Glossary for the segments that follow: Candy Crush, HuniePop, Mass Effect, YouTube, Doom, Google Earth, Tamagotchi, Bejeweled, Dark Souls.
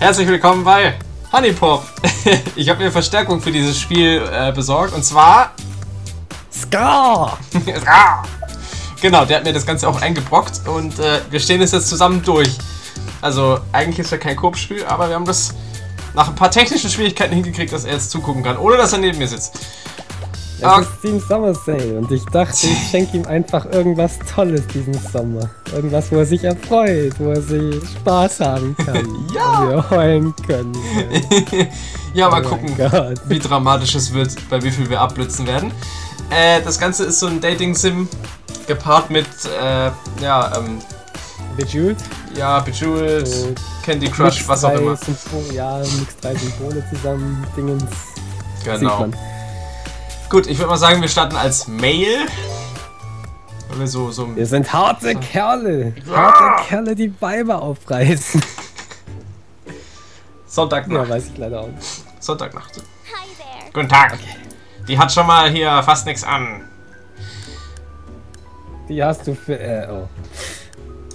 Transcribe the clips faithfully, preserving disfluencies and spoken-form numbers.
Herzlich willkommen bei HuniePop. Ich habe mir Verstärkung für dieses Spiel äh, besorgt und zwar... Scar! Genau, der hat mir das Ganze auch eingebrockt und äh, wir stehen es jetzt zusammen durch. Also eigentlich ist ja kein Koop-Spiel, aber wir haben das nach ein paar technischen Schwierigkeiten hingekriegt, dass er jetzt zugucken kann, ohne dass er neben mir sitzt. Es ah. ist Team Summer Sale und ich dachte, ich schenke ihm einfach irgendwas Tolles diesen Sommer. Irgendwas, wo er sich erfreut, wo er sich Spaß haben kann. Ja! Wo wir heulen können. Ja, oh, mal gucken, Gott, wie dramatisch es wird, bei wie viel wir abblitzen werden. Äh, das Ganze ist so ein Dating-Sim gepaart mit, äh, ja, ähm... Bejeweled? Ja, Bejeweled, so Candy Crush, was auch immer. Symbole, ja, mix drei Symbole zusammen, Dingens. Genau. Gut, ich würde mal sagen, wir starten als Mail. Wir, so, so wir sind harte so. Kerle. Harte ah. Kerle, die Weiber aufreißen. Sonntagnacht. Ja, weiß ich leider auch nicht. Sonntagnacht. Hi there. Guten Tag. Okay. Die hat schon mal hier fast nichts an. Die hast du für... Äh, oh.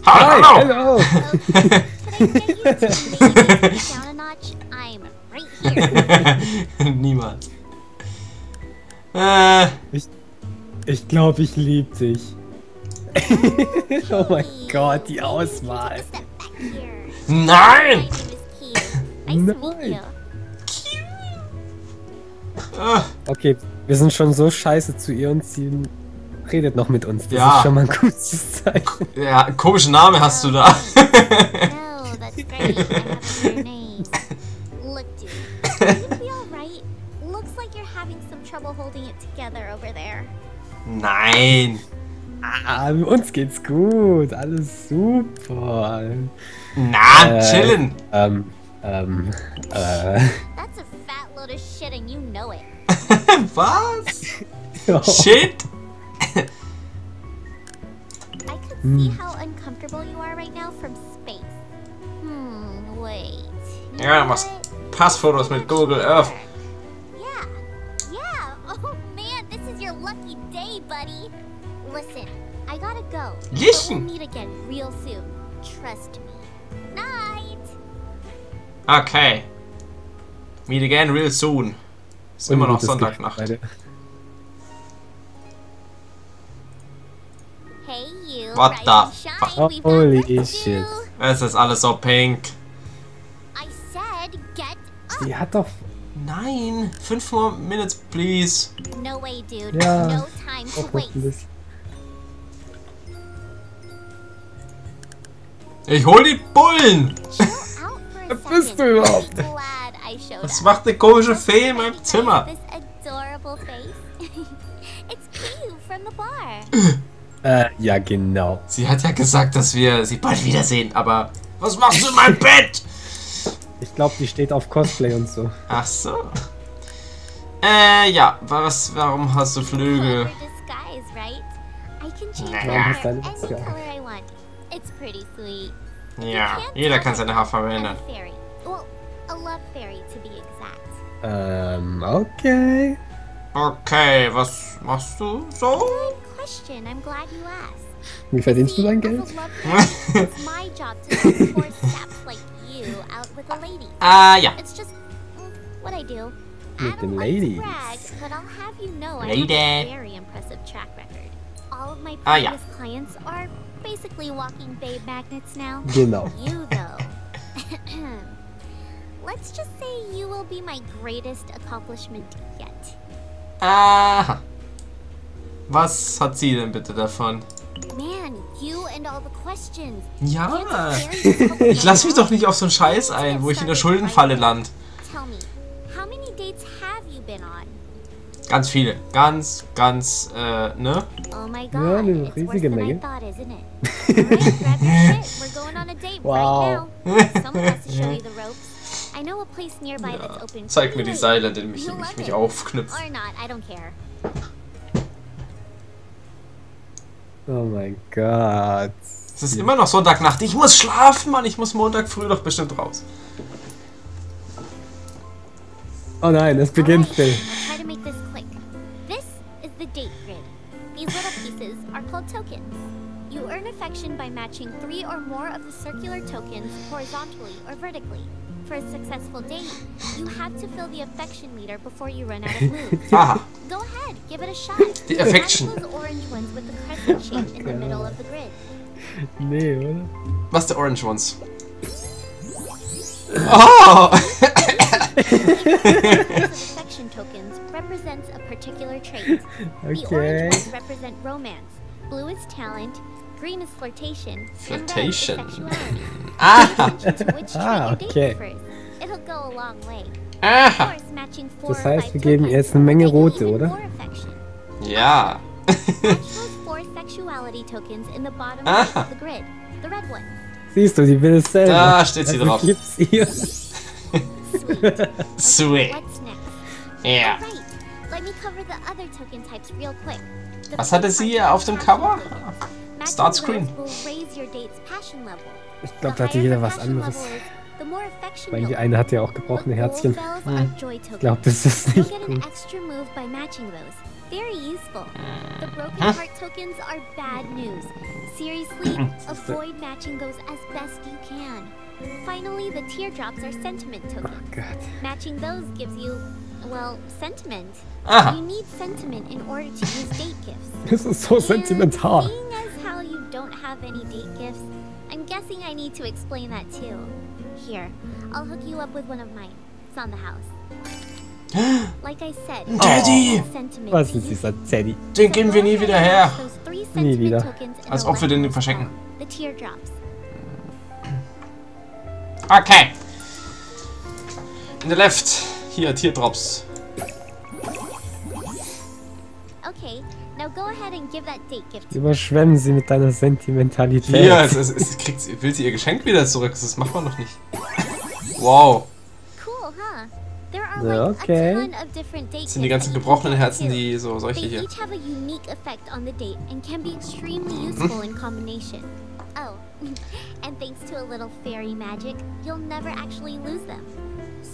Hi, hi, hello. Niemals. Äh. Ich, ich glaube, ich lieb dich. Oh mein Gott, die Auswahl. Nein! Nein! Okay, wir sind schon so scheiße zu ihr und sie redet noch mit uns. Das ja. ist schon mal ein gutes Zeichen. Ja, komischen Namen hast du da. Nein! Ah, uns geht's gut, alles super. Na, äh, chillen! Ähm, ähm, äh. That's a fat load of shit and you know it. Was? Oh. Shit? I could see how uncomfortable you are right now from space. Hmm, wait. You ja, du machst Passfotos mit Google Earth. Listen, I gotta go. Listen. We'll meet again real soon. Trust me. Night. Okay. Meet again real soon. Ist immer noch Sonntagnacht. Hey you. What the fuck? Holy shit. Es ist alles so pink. I said get up. Sie hat doch... Nein. Fünf more minutes, please. No way, dude. Ja. No time to waste. Ich hol die Bullen! Wer bist du überhaupt? Was macht eine komische Fee in meinem Zimmer? Äh, ja genau. Sie hat ja gesagt, dass wir sie bald wiedersehen, aber... Was machst du in meinem Bett? Ich glaube, die steht auf Cosplay und so. Ach so. Äh, ja. Was, warum hast du Flügel? Naja. Ja, jeder kann seine Haarfarbe ändern. Ähm, okay. Okay, was machst du so? Wie verdienst du dein Geld? Ah, ja. Mit den Ladies. Lady. Ah, ja. Basically walking babe magnets now. Genau. You though. Let's just say you will be my greatest accomplishment yet. Ah. Was hat sie denn bitte davon? Man, you and all the questions. Ja. Ich lass mich doch nicht auf so einen Scheiß ein, wo ich in der Schuldenfalle land. Tell me, how many dates have you been on? Ganz viele, ganz, ganz, äh, ne? Oh my God, ja, eine riesige Menge. Wow. Ja. Zeig mir die Seile, an denen ich mich aufknüpfe. Oh mein Gott. Es ist immer noch Sonntagnacht. Ich muss schlafen, Mann. Ich muss Montag früh doch bestimmt raus. Oh nein, es beginnt still. Tokens. You earn affection by matching three or more of the circular tokens horizontally or vertically. for a successful date, you have to fill the affection meter before you run out of moves. Go ahead, give it a shot. The affection. Orange ones with the crescent shape in the middle of the grid. Nee, oder? Was the orange ones? Oh! Affection tokens represents a particular trait. The orange ones represent romance. Blue is talent. Green is flirtation. Flirtation. Ah! Ah, okay. It'll go a long way. Ah! Das heißt, wir geben jetzt eine Menge rote, oder? Ja. Aha. Siehst du, sie will es selber. Da steht sie also drauf. Gib's ihr. Sweet. Ja. Was hatte sie auf dem Cover? Start Screen. Ich glaube, da hatte jeder was anderes. Weil die eine hat ja auch gebrochene Herzchen. Hm. Ich glaube, das ist nicht gut. Well, sentiment. Aha. You need sentiment in order to use date gifts. This is so sentimental. Seeing as how you don't have any date gifts, I'm guessing I need to explain that too. Here, I'll hook you up with one of mine. It's on the house. Like I said, Teddy! Was ist dieser Teddy? Den geben wir nie wieder her. Nie wieder. Als ob wir den verschenken. Okay. In the left. Hier, Teardrops. Okay, now go ahead and give that date gift. Überschwemmen sie mit deiner Sentimentalität. Hier, es, es, es kriegt, will sie ihr Geschenk wieder zurück. Das macht man noch nicht. Wow. Cool, huh? There are like okay. a ton of different date gifts. Sind die ganzen gebrochenen Herzen, die so solche hier. They each have a unique effect on the date and can be extremely useful in combination. Oh, and thanks to a little fairy magic, you'll never actually lose them.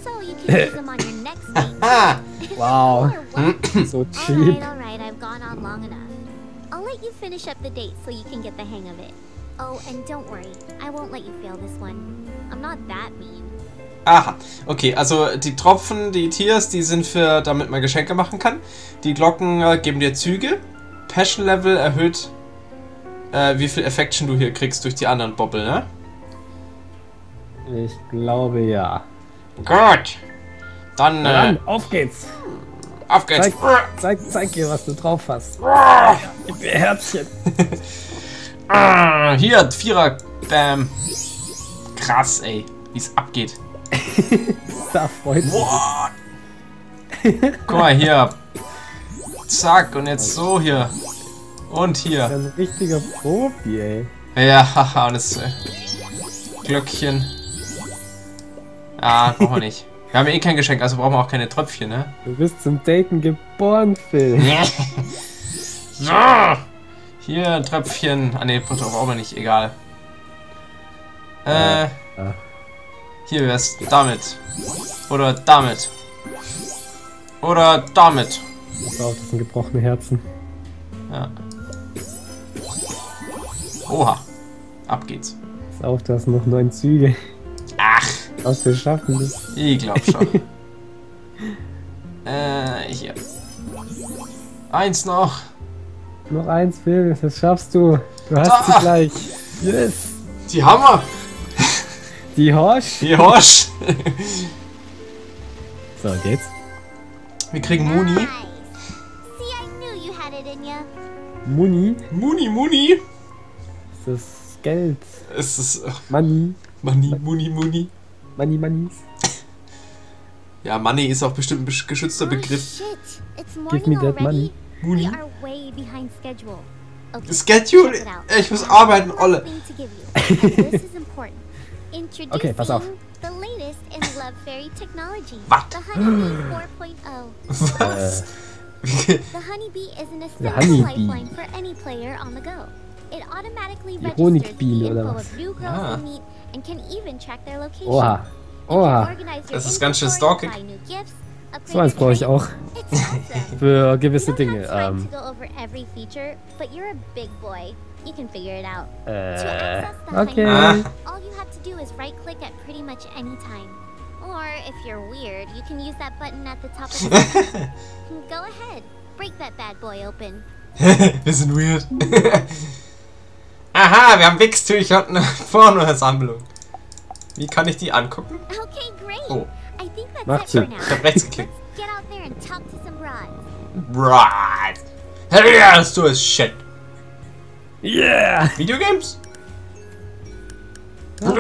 So you can use them on your next date. Wow. So cheap. Alright, alright, I've gone on long enough. I'll let you finish up the date so you can get the hang of it. Oh, and don't worry, I won't let you fail this one. I'm not that mean. Aha, okay, also die Tropfen, die Tiers, die sind für, damit man Geschenke machen kann. Die Glocken äh, geben dir Züge. Passion Level erhöht, äh, wie viel Affection du hier kriegst durch die anderen Bobbel, ne? Ich glaube ja. Gut, dann, dann äh, auf geht's. Auf geht's. Zeig, zeig, zeig dir, was du drauf hast. Gib mir Herzchen. ah, hier, Vierer. Bam. Krass, ey, wie es abgeht. da freut mich. Guck mal hier. Zack, und jetzt so hier. Und hier. Das ist ein richtiger Profi, ey. Ja, haha, und das äh, Glöckchen. Ah, brauchen wir nicht. Wir haben ja eh kein Geschenk, also brauchen wir auch keine Tröpfchen, ne? Du bist zum Daten geboren, Phil. so! Hier ein Tröpfchen. Ah, ne, brauchen wir nicht, egal. Äh. Hier wär's. Damit. Oder damit. Oder damit. Oh, das sind gebrochene Herzen. Ja. Oha. Ab geht's. Ist auch, du hast noch neun Züge. Ach. Was wir schaffen das. Ich glaub schon. äh, hier. Eins noch. Noch eins, Phil. Das schaffst du. Du hast da. sie gleich. Yes. Die Hammer. Die Horsch. Die Horsch. so, geht's. Wir kriegen Muni. Muni? Muni, Muni. Das ist Geld. Es ist... Money. Money, Muni, Muni. Money, Moneys. Ja, Money ist auch bestimmt ein geschützter Begriff. Oh, give me that money. Money. Okay, Schedule? Ich muss arbeiten, Olle. okay, pass auf. Was? Was? Der Honeybee. Die Honigbiene oder was? Ah. Oha. Oha. Das ist ganz schön stalkig. So eins brauche ich auch. Für gewisse Dinge. Ähm. Äh. Okay. Ah. Or if you're weird, you can use that button at the top of the Go ahead. Break that bad boy open. Wir sind weird. Aha, wir haben Wichstücher und eine Pornosammlung. Wie kann ich die angucken? Okay, great. Oh. I think that's it for now. Ich hab rechts geklickt. Get out there and talk to some rods. Rods. Hell yeah, let's do this shit. Yeah. Video games? Oh. That's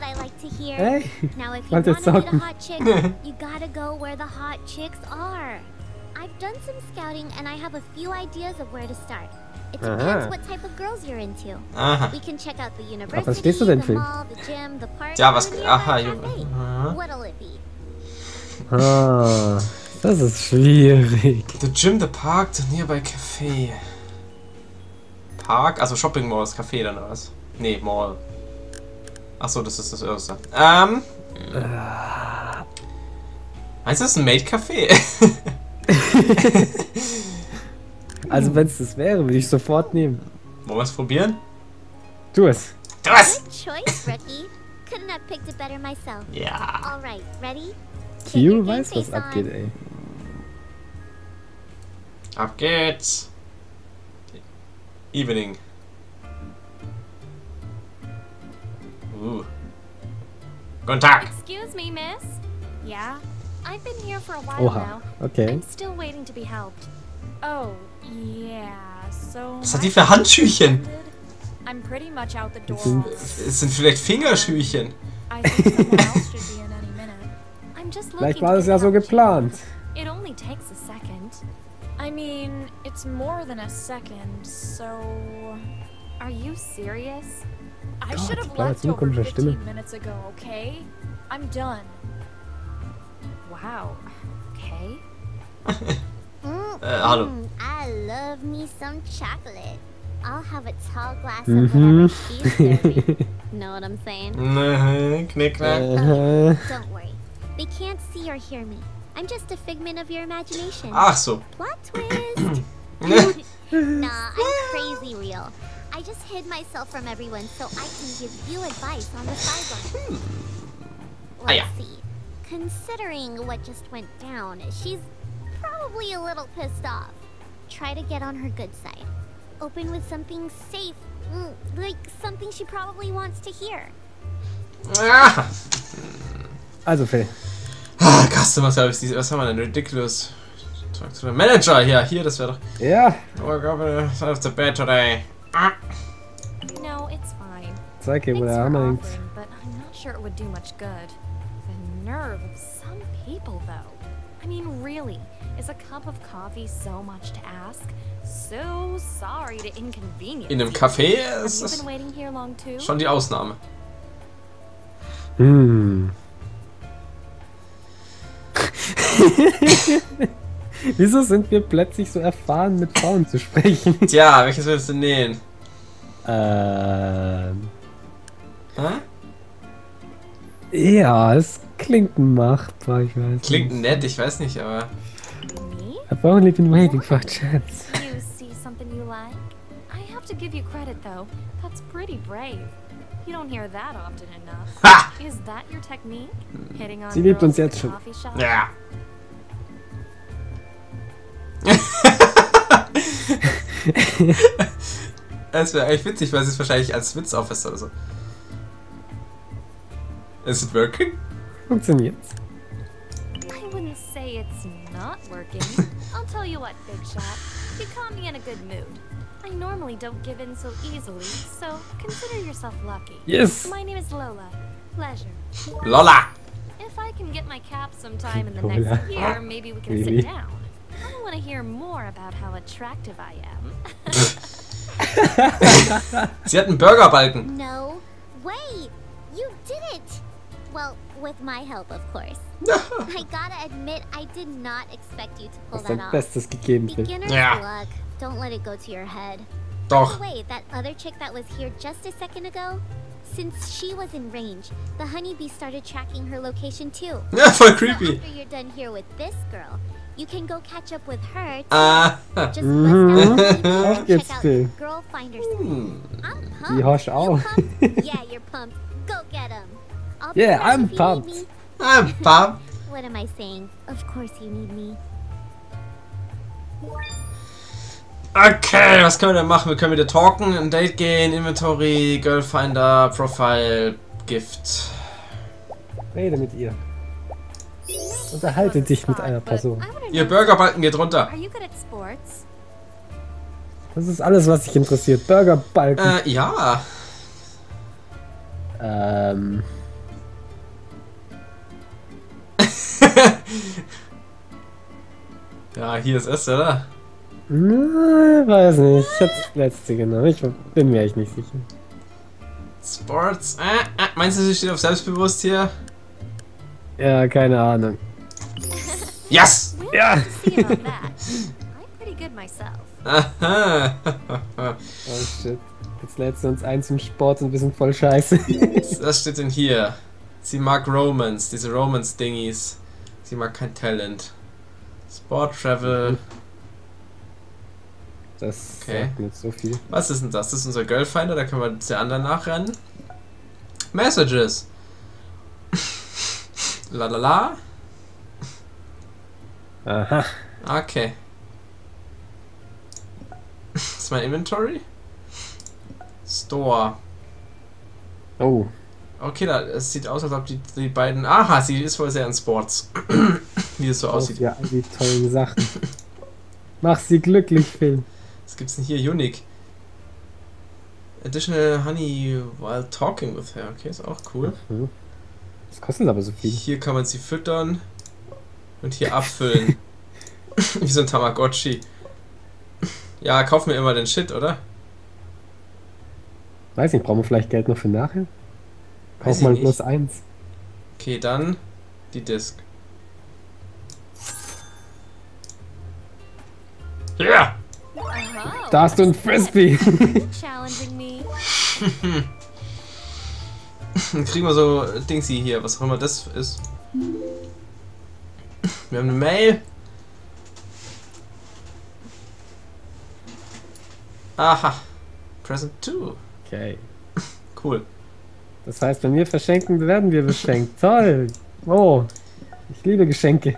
what I like to hear. Hey. Now if you want to get a hot chick, you gotta go where the hot chicks are. I've done some scouting and I have a few ideas of where to start. It depends what type of girls you're into. Aha. We can check out the university, was stehst du denn the mall, the gym, the park. Ja, was? Aha, aha. What'll it be? Ah, das ist schwierig. The gym, the park, the nearby café. Park, also Shopping Mall, das Café dann oder was? Nee, Mall. Achso, das ist das erste. Ähm. Meinst du, das ist ein Maid-Café? Also wenn es das wäre, würde ich sofort nehmen. Wollen wir es probieren? Tu es. Tu es! Ja. Q weiß, was abgeht, ey. Ab geht's. Evening. Uh. Guten Tag. Excuse me, miss. Yeah, I've been here for a while now. Okay. I'm still waiting to be helped. Oh, yeah. So was hat die für Handschüchen? I'm pretty much out the door. Es sind vielleicht Fingerschüchen. Vielleicht war das ja so geplant. It only takes a second. I mean, it's more than a second. So, are you serious? I should have left over fifteen minutes ago, okay? I'm done. Wow. Okay. Äh, hallo. I love me some chocolate. I'll have a tall glass of whatever she's serving. Know what I'm saying? Knickknack. Don't worry. They can't see or hear me. I'm just a figment of your imagination. Ach so. Plot twist. Nah, I'm crazy real. I just hid myself from everyone so I can give you advice on the sideline. Let's ah, ja. see. Considering what just went down, she's probably a little pissed off. Try to get on her good side. Open with something safe, like something she probably wants to hear. Ah. Also Phil. Ah, Customer Service, was haben wir denn? Ridiculous. Talk to the Manager. Ja, hier, das wäre doch... Ja. We're going to the bed today. Ah. No, it's fine. Zeig ihm, wo der Hammer hängt. But I'm not sure it would do much good. The nerve of some people, though. I mean, really, is a cup of coffee so much to ask? So sorry to inconvenience. In einem Café ist es schon die Ausnahme. Hm. Wieso sind wir plötzlich so erfahren, mit Frauen zu sprechen? Tja, welches willst du nehmen? Ähm. Hä? Ja, es klingt machbar, ich weiß. Klingt nicht. Nett, ich weiß nicht, aber. I've only been waiting for a chance. You see something you like? I have to give you credit though. That's pretty brave. You don't hear that often enough. Ha! Is that your technique? Hitting on. Sie liebt uns jetzt schon. Ja. Es wäre eigentlich witzig, weil sie es wahrscheinlich als Witz auflässt oder so. Is it working? Funktioniert's. I wouldn't say it's not working. I'll tell you what, Big Shot. You caught me in a good mood. I normally don't give in so easily, so consider yourself lucky. Yes. My name is Lola. Pleasure. Lola. If I can get my cap sometime in the Lola. next year, maybe we can really? sit down. I want to hear more about how attractive I am. Sie hat einen Burgerbalken. No way. You did it. Well, with my help, of course. I gotta admit, I did not expect you to pull that off. Bestes gegeben. Beginner's yeah. luck. Don't let it go to your head. Doch. By the way, that other chick that was here just a second ago, since she was in range, the honeybee started tracking her location too. Yeah, so creepy. So after you're done here with this girl, you can go catch up with her. Ah. Uh. Just bust out and check out the girl finders. Mm. I'm pumped. Die Hosch auch. Yeah, you're pumped. Go get him. Yeah, I'm pumped. I'm Pop. What am I saying? Of course you need me. Okay, was können wir denn machen? Wir können wieder talken, in Date gehen, Inventory, Girlfinder, Profile, Gift. Rede mit ihr. Unterhalte dich mit einer Person. Ihr Burgerbalken geht runter. Das ist alles, was dich interessiert. Burgerbalken. Äh, ja. Ähm. Ja, hier ist es, oder? Na, weiß nicht. Ich hab's letzte genommen. Ich bin mir echt nicht sicher. Sports. Äh, äh. Meinst du, sie steht auf selbstbewusst hier? Ja, keine Ahnung. Yes! Ja! Aha. Oh shit. Jetzt lädst du uns ein zum Sport und wir sind voll scheiße. Was steht denn hier? Sie mag Romance, diese Romance-Dingies. Sie mag kein Talent. Sport, Travel. Das okay. Sagt mir so viel. Was ist denn das? Das ist unser Girlfinder, da können wir der anderen nachrennen. Messages. Lalala. Aha. Okay. Das ist mein Inventory. Store. Oh. Okay, da, es sieht aus, als ob die, die beiden... Aha, sie ist wohl sehr in Sports. Wie es so oh, aussieht. Ja, die tollen Sachen. Mach sie glücklich, Phil. Was gibt's denn hier? Unique. Additional honey while talking with her. Okay, ist auch cool. Mhm. Das kostet aber so viel. Hier kann man sie füttern. Und hier abfüllen. Wie so ein Tamagotchi. Ja, kauf mir immer den Shit, oder? Weiß nicht, brauchen wir vielleicht Geld noch für nachher? Kauf mal bloß eins. Okay, dann die Disk. Ja! Yeah! Da hast du ein Frisbee! Dann kriegen wir so Dingsy hier, was auch immer das ist. Wir haben eine Mail. Aha. Present two. Okay. Cool. Das heißt, wenn wir verschenken, werden wir beschenkt. Toll. Oh. Ich liebe Geschenke.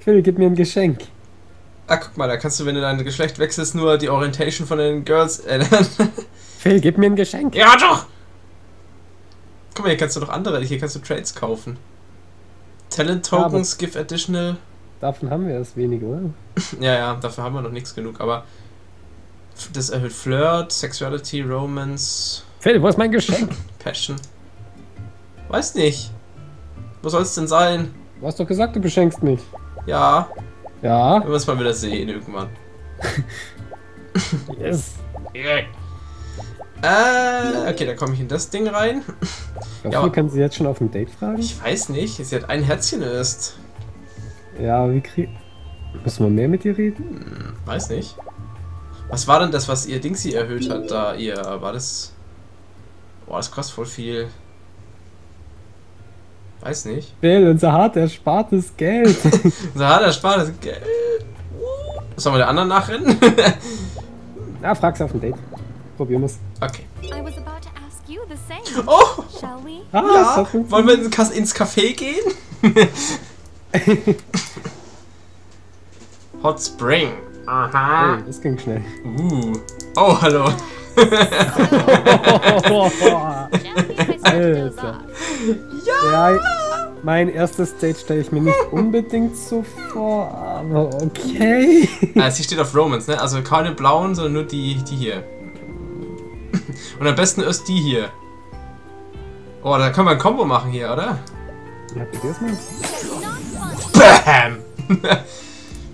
Phil, gib mir ein Geschenk. Ah, guck mal, da kannst du, wenn du dein Geschlecht wechselst, nur die Orientation von den Girls ändern. Phil, gib mir ein Geschenk. Ja, doch. Guck mal, hier kannst du noch andere. Hier kannst du Trades kaufen. Talent Tokens, ja, give additional. Davon haben wir erst wenig, oder? Ja, ja, dafür haben wir noch nichts genug, aber... Das erhöht Flirt, Sexuality, Romance. Phil, wo ist mein Geschenk? Passion. Weiß nicht. Wo soll es denn sein? Du hast doch gesagt, du beschenkst mich. Ja. Ja. Wir müssen mal wieder sehen irgendwann. Yes. Yeah. Äh, okay, da komme ich in das Ding rein. Ja, aber kann sie jetzt schon auf ein Date fragen? Ich weiß nicht. Sie hat ein Herzchen ist. Ja, wie krieg... Müssen wir mehr mit ihr reden? Hm, weiß nicht. Was war denn das, was ihr Ding sie erhöht hat, da ihr... War das... Boah, das kostet voll viel. Weiß nicht. Bill, unser hart erspartes Geld. Unser hart erspartes Geld. Sollen wir der anderen nachrennen? Na, frag's auf dem Date. Probieren wir's. Okay. Oh! Ah, ja. Wollen wir ins Café gehen? Hot Spring. Aha. Oh, das ging schnell. Uh. Oh, hallo. Ja. Ja, mein erstes Date stelle ich mir nicht unbedingt so vor, aber okay. Ah, sie steht auf Romance, ne? Also keine blauen, sondern nur die, die hier. Und am besten ist die hier. Oh, da können wir ein Combo machen hier, oder? Ja, probier's mal. Bam!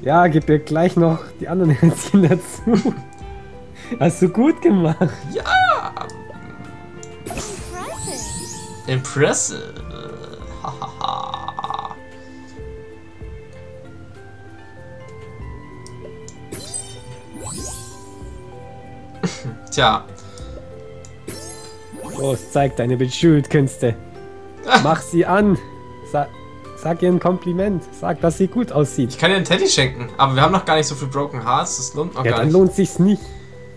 Ja, gib mir gleich noch die anderen Herzchen dazu. Hast du gut gemacht. Ja! Impressive. Impressive. Hahaha. Tja. Los, zeig deine Bejeweled-Künste. Mach sie an. Sa Sag ihr ein Kompliment. Sag, dass sie gut aussieht. Ich kann ihr einen Teddy schenken, aber wir haben noch gar nicht so viel Broken Hearts. Das lohnt noch ja, gar dann nicht. Dann lohnt sich's nicht.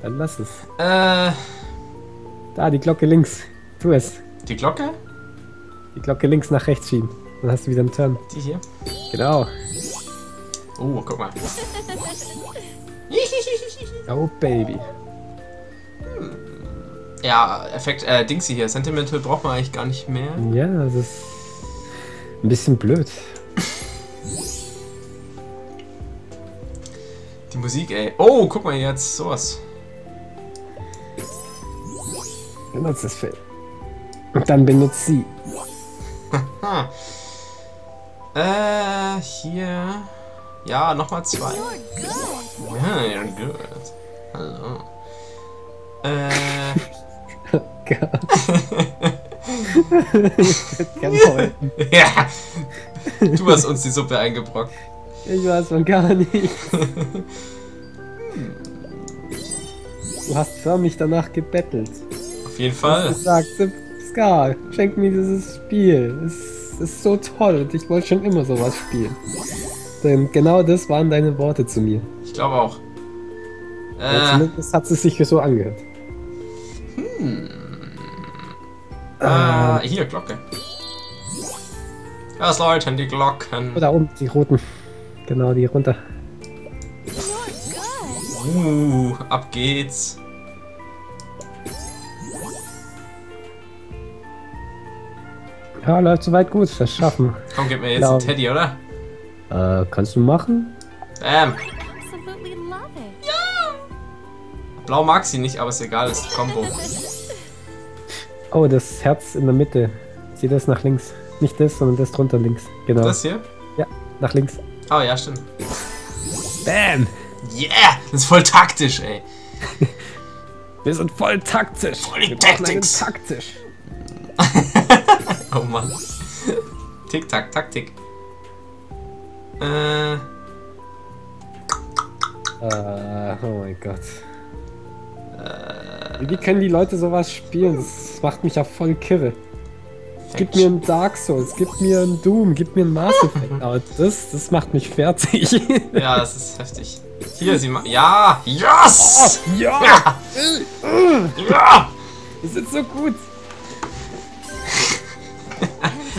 Dann lass es. Äh. Da, die Glocke links. Tu es. Die Glocke? Die Glocke links nach rechts schieben. Dann hast du wieder einen Turn. Die hier? Genau. Oh, guck mal. Oh, Baby. Hm. Ja, Effekt, äh, Dingsy hier. Sentimental braucht man eigentlich gar nicht mehr. Ja, das ist ein bisschen blöd. Die Musik, ey. Oh, guck mal jetzt, sowas. Benutzt das Fell. Und dann benutzt sie. äh, hier. Ja, nochmal zwei. Ja, you're good. Hallo. Äh. Oh Gott. Ich hätte gern geholfen. Ja. Du hast uns die Suppe eingebrockt. Ich weiß von gar nichts. Du hast förmlich danach gebettelt. Auf jeden Fall. Du hast gesagt, Ska, schenk mir dieses Spiel. Es ist so toll und ich wollte schon immer sowas spielen. Denn genau das waren deine Worte zu mir. Ich glaube auch. Äh, ja, zumindest hat es sich so angehört. Hm. Ah, äh, hier, Glocke. Was läuten die Glocken? Da oben, die roten. Genau, die runter. Uh, ab geht's. Ja, läuft soweit gut, das schaffen. Komm, gib mir jetzt einen Teddy, oder? Äh, kannst du machen? Bam! Blau mag sie nicht, aber ist egal, das ist die Kombo. Oh, das Herz in der Mitte. Zieh das nach links. Nicht das, sondern das drunter links. Genau. Das hier? Ja, nach links. Oh ja, stimmt. Bam! Yeah! Das ist voll taktisch, ey. Wir sind voll taktisch. Voll die Taktik. Taktisch. Oh Mann. Tick-Tack, Taktik. Äh. Uh, oh mein Gott. Äh. Wie können die Leute sowas spielen? Das macht mich ja voll kirre. Gib mir ein Dark Souls, gib mir ein Doom, gib mir ein Mass Effect. Aber das, das macht mich fertig. Ja, das ist heftig. Hier, sie macht. Ja! Yes! Oh, ja! Ja! Ja! Wir sind so gut!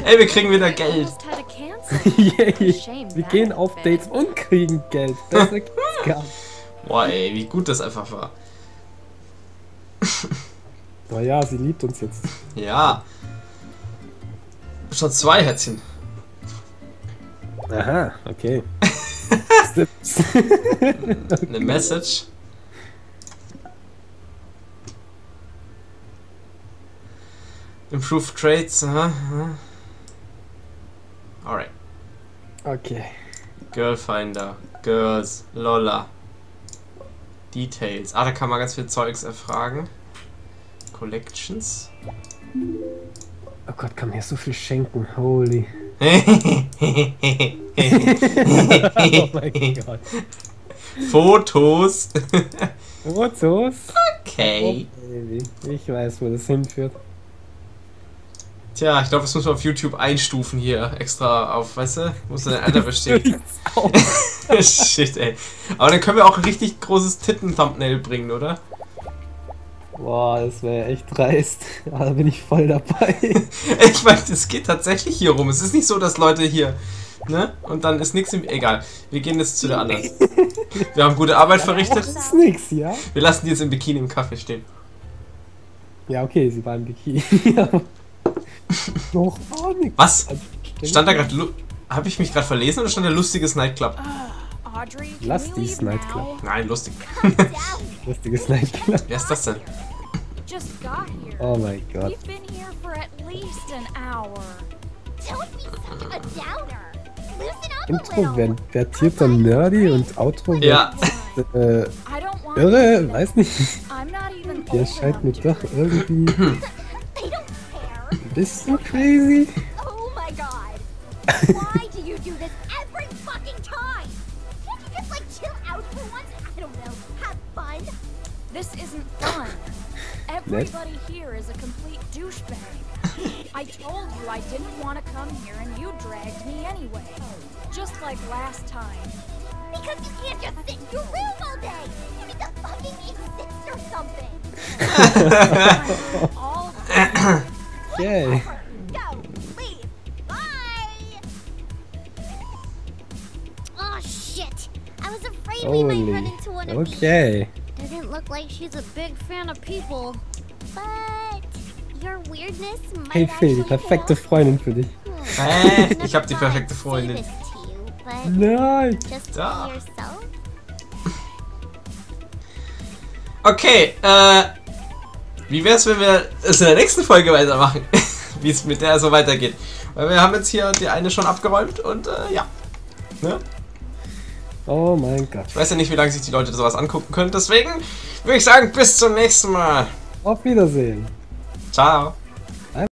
Ey, wir kriegen wieder Geld! Wir gehen auf Dates und kriegen Geld. Besser geht's gar nicht. Boah, ey, wie gut das einfach war. Naja, sie liebt uns jetzt. Ja. Schon zwei Herzchen. Aha, okay. Eine Message. Improve Traits, aha. Alright. Okay. Girlfinder, Girls, Lola. Details. Ah, da kann man ganz viel Zeugs erfragen. Collections. Oh Gott, kann mir so viel schenken, holy. Oh mein Gott. Fotos. Fotos? Okay. Oh, ich weiß, wo das hinführt. Tja, ich glaube, das muss man auf YouTube einstufen hier extra auf, weißt du? Muss dann einer bestehen. Shit, ey. Aber dann können wir auch ein richtig großes Titten-Thumbnail bringen, oder? Boah, das wäre echt dreist. Ja, da bin ich voll dabei. Ich meine, das geht tatsächlich hier rum. Es ist nicht so, dass Leute hier, ne? Und dann ist nichts im... Egal, wir gehen jetzt zu der anderen. Wir haben gute Arbeit verrichtet. Das ist nix, ja? Wir lassen die jetzt im Bikini im Kaffee stehen. Ja, okay, sie war im Bikini. Doch, oh, nix. Was? Stand da gerade... Habe ich mich gerade verlesen oder stand da lustiges Nightclub? Lustiges Nightclub. Nein, lustig. Lustiges Nightclub. Wer ist das denn? Oh mein Gott. Introvertierter Nerdy und Outro. Ja. Äh, irre, weiß nicht. Der scheint mir doch irgendwie... Bist du crazy? Oh mein Gott. Why do you do this every fucking time? Can't you just like chill out for once? I don't know. Have fun. This isn't fun. Everybody here is a complete douchebag. I told you I didn't want to come here and you dragged me anyway. Just like last time. Because you can't just sit in your room all day. You need to fucking exist or something. All Yay! Go, leave, bye! Shit! I was afraid Holy. we might run into one of these. Okay. Doesn't look like she's a big fan of people. But your weirdness might hey Phil, die perfekte Freundin für dich. Hä? Ich hab die perfekte Freundin. Nein! Da. Okay, äh... wie wär's, wenn wir es in der nächsten Folge weitermachen? Wie es mit der so weitergeht. Weil wir haben jetzt hier die eine schon abgeräumt und, äh, ja. Ne? Oh mein Gott. Ich weiß ja nicht, wie lange sich die Leute sowas angucken können. Deswegen würde ich sagen, bis zum nächsten Mal. Auf Wiedersehen. Ciao.